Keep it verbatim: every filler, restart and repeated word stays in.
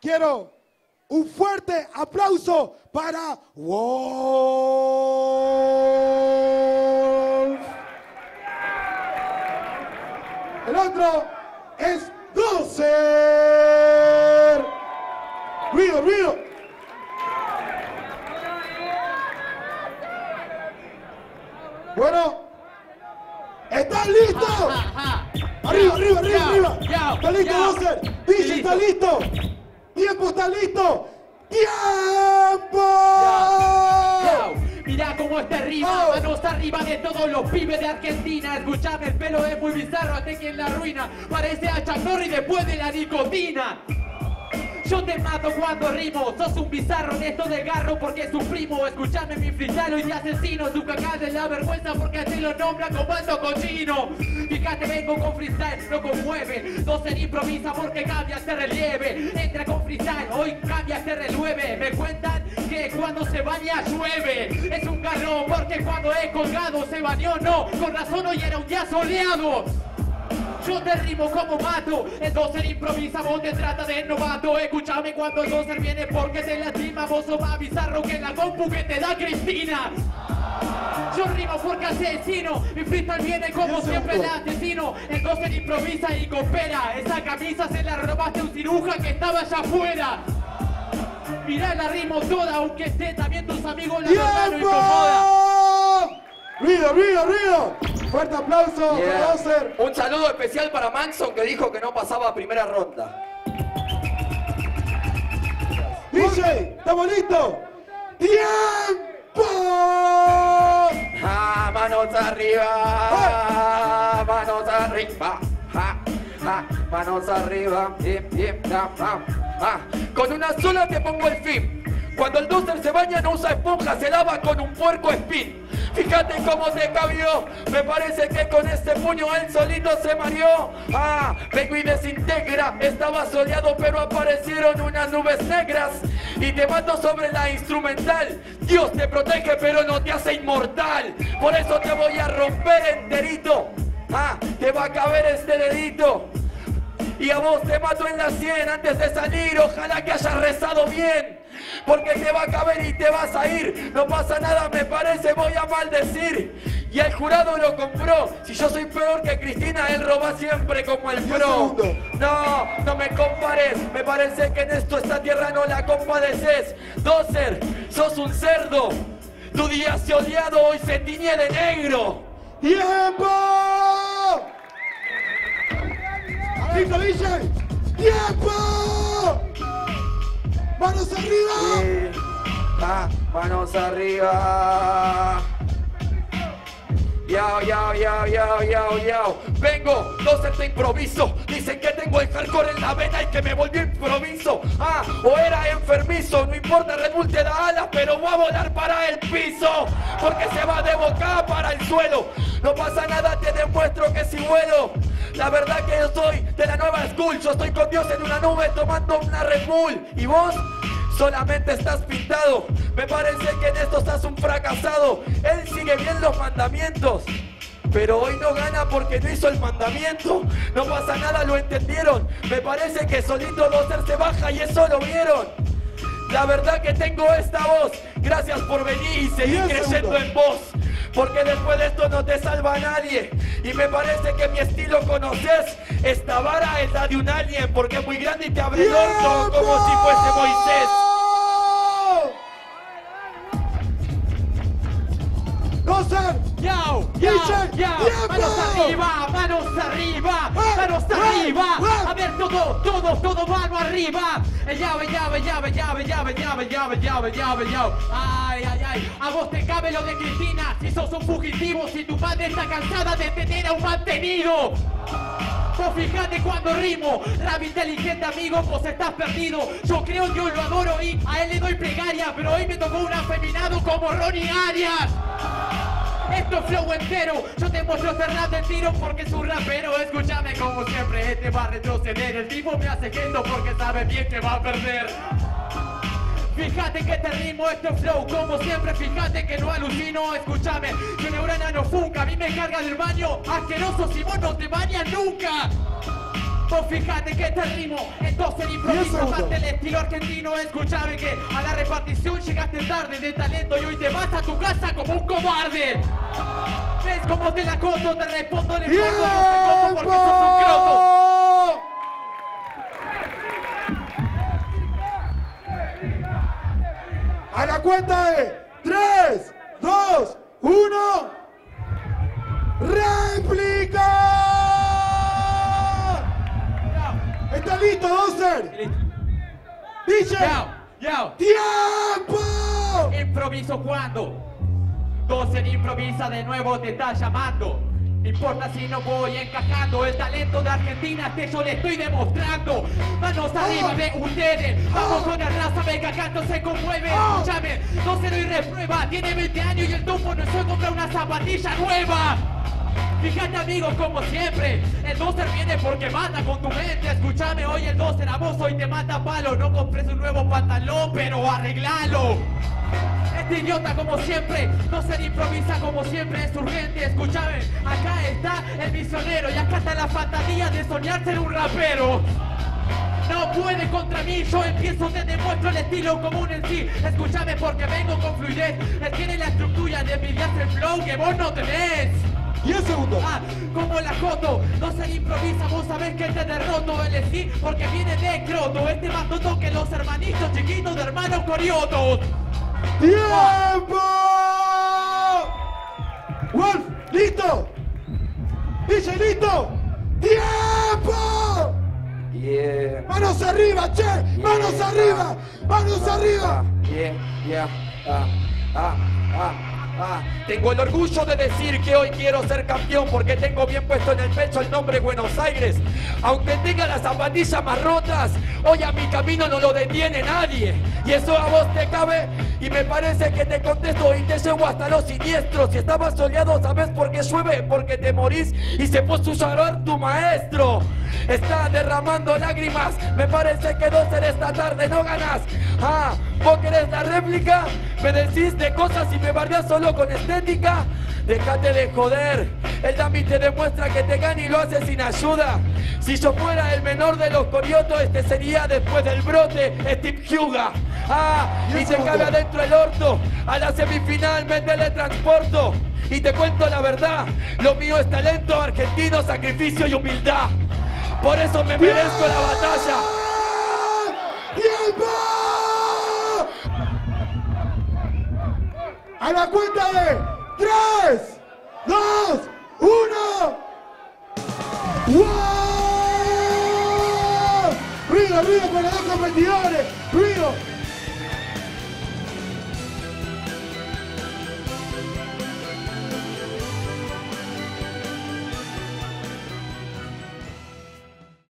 Quiero un fuerte aplauso para WOLF. El otro es DOZER. Ruido, ruido. Bueno, ¿están listos? Arriba, arriba, arriba, arriba. ¿Está listo, DOZER? D J, ¿está listo? ¡Tiempo, está listo! ¡Tiempo! Mira cómo está arriba, oh. Manos arriba de todos los pibes de Argentina. Escuchame, el pelo es muy bizarro, hasta que en la ruina parece a Chuck Norris después de la nicotina. Yo te mato cuando rimo, sos un bizarro en esto de garro porque suprimo. Escuchame mi freestyle y te asesino, tu caca de la vergüenza porque así lo nombra comando cochino. Fíjate, vengo con freestyle, no conmueve, DOZER improvisa porque cambia este relieve. Entra con freestyle, hoy cambia este relueve. Me cuentan que cuando se baña llueve. Es un garro porque cuando he colgado se bañó, no, con razón hoy era un día soleado. Yo te rimo como mato, el DOZER improvisa, vos te trata de novato. Escúchame cuando el DOZER viene porque te lastima. Vos sos más bizarro que la compu que te da Cristina. Yo rimo porque asesino, mi freestyle viene como siempre el asesino. El DOZER improvisa y coopera, esa camisa se la robaste a un cirujano que estaba allá afuera. Mirá la rimo toda, aunque esté también tus amigos la verdad no incomoda. ¡Ruido, ruido, ruido! Fuerte aplauso, yeah. DOZER. Un saludo especial para Manson que dijo que no pasaba a primera ronda. D J, ¿estamos listos? ¡Tiempo! Ja, manos arriba, ja, manos arriba, ja, ja, manos arriba, bien, bien, ja, ja, ja. Con una sola te pongo el fin. Cuando el DOZER se baña no usa esponja, se lava con un puerco spin. Fíjate cómo se cabió, me parece que con este puño él solito se mareó. Ah, vengo y desintegra, estaba soleado pero aparecieron unas nubes negras. Y te mato sobre la instrumental, Dios te protege pero no te hace inmortal. Por eso te voy a romper enterito, ah, te va a caber este dedito. Y a vos te mato en la sien antes de salir, ojalá que hayas rezado bien. Porque te va a caber y te vas a ir, no pasa nada, me parece, voy a maldecir. Y el jurado lo compró, si yo soy peor que Cristina, él roba siempre como el pro. No, no me compares, me parece que en esto esta tierra no la compadeces. DOZER, sos un cerdo, tu día se odiado, hoy se tiñe de negro. ¡Tiempo! ¡Listo, D J! ¡Tiempo! ¡Manos arriba! Sí. Ah, ¡manos arriba! Yao, yao, yao, yao, yao, yao. Vengo, DOZER te improviso. Dicen que tengo el hardcore en la vena y que me volvió improviso. Ah, o era enfermizo. No importa, Red Bull te da alas, pero voy a volar para el piso. Porque se va de boca para el suelo. No pasa nada, te demuestro que si vuelo. La verdad que yo soy de la nueva school. Yo estoy con Dios en una nube tomando una Red Bull. ¿Y vos? Solamente estás pintado, me parece que en esto estás un fracasado. Él sigue bien los mandamientos, pero hoy no gana porque no hizo el mandamiento. No pasa nada, lo entendieron, me parece que solito DOZER se baja y eso lo vieron. La verdad que tengo esta voz, gracias por venir y seguir creyendo en vos. Porque después de esto no te salva nadie. Y me parece que mi estilo conoces. Esta vara es la de un alien, porque es muy grande y te abre el orto como si fuese Moisés. ¡DOZER! ¡Yao! ¡Yao! ¡Yao! ¡Manos arriba! ¡Manos arriba! ¡Manos arriba! A ver, todo, todo, todo, mano arriba. Yao, yao, yao, yao, yao, yao, yao, yao, yao, yao. Ay, ay, ay. A vos te cabe lo de Cristina. Si sos un fugitivo, si tu madre está cansada de tener a un mantenido. Vos fijate cuando rimo, rap inteligente amigo, vos estás perdido. Yo creo que yo lo adoro y a él le doy plegaria, pero hoy me tocó un afeminado como Ronnie Arias. Esto es flow entero, yo te muestro este rap de tiro porque es un rapero. Escúchame como siempre, este va a retroceder. El tipo me hace quedo porque sabe bien que va a perder. Fíjate que te rimo, este flow como siempre. Fíjate que no alucino, escúchame. Tu neurona no funca, a mí me carga del baño. Asqueroso, si vos no te bañas nunca. Pues fíjate que te rimo, entonces improviso ante el estilo argentino. Escúchame que a la repartición llegaste tarde de talento y hoy te vas a tu casa como un cobarde. ¿Ves cómo te la coto? Te respondo en el fondo, no te coto porque sos un croto. A la cuenta de tres, dos, uno, ¡réplica! ¿Estás listo, Dozer? ¡D J! Yo, yo. ¡Tiempo! Improviso cuando Dozer improvisa de nuevo, te está llamando. No importa si no voy encajando, el talento de Argentina que yo le estoy demostrando. Manos arriba de ustedes, vamos con la raza, venga, canto se conmueve. Escúchame, no se doy reprueba, tiene veinte años y el tumbo no se compra una zapatilla nueva. Fíjate amigos, como siempre, el dozer viene porque mata con tu mente. Escúchame, hoy el dozer a vos hoy te mata palo. No compres un nuevo pantalón, pero arreglalo. Este idiota como siempre, dozer improvisa como siempre, es urgente. Escúchame, acá está el misionero y acá está la fantasía de soñar ser un rapero. No puede contra mí, yo empiezo, te demuestro el estilo común en sí. Escúchame porque vengo con fluidez, él tiene la estructura de envidias el flow que vos no tenés. diez segundos. Ah, como la coto, no se improvisa, vos sabés que te derroto. El sí, porque viene de croto, este más tonto que los hermanitos chiquitos de hermanos Coriotos. ¡Tiempo! ¡Wolf! ¡Listo! ¡D J listo! ¡Tiempo! Yeah. ¡Manos arriba, che! ¡Manos yeah. arriba! ¡Manos ah, arriba! Ah, yeah, yeah, ah, ah, ah. Ah, tengo el orgullo de decir que hoy quiero ser campeón porque tengo bien puesto en el pecho el nombre Buenos Aires. Aunque tenga las zapatillas más rotas, hoy a mi camino no lo detiene nadie. Y eso a vos te cabe y me parece que te contesto y te llevo hasta los siniestros. Si estabas soleado, ¿sabes por qué llueve? Porque te morís y se puso a llorar tu maestro. Está derramando lágrimas, me parece que dozer esta tarde no ganas. Ah, ¿vos querés la réplica? Me decís de cosas y me bardeás solo con estética, déjate de joder. El Dami te demuestra que te gana y lo hace sin ayuda. Si yo fuera el menor de los Coriotos, este sería después del brote Steve Hyuga. Ah, y se cabe adentro el orto. A la semifinal me teletransporto. Y te cuento la verdad, lo mío es talento argentino, sacrificio y humildad. Por eso me merezco la batalla. ¡Tiempo! A la cuenta de tres, dos, uno. ¡Wow! Ruido, ruido con los dos competidores. Ruido.